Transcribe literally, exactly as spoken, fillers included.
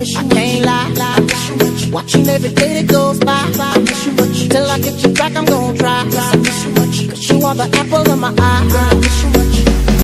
I can't lie, lie, lie. Watching every day that goes by, by. Miss you much. Till I get you back, I'm gon' try, try. Miss you much. 'Cause you are the apple of my eye. Girl, I miss you much.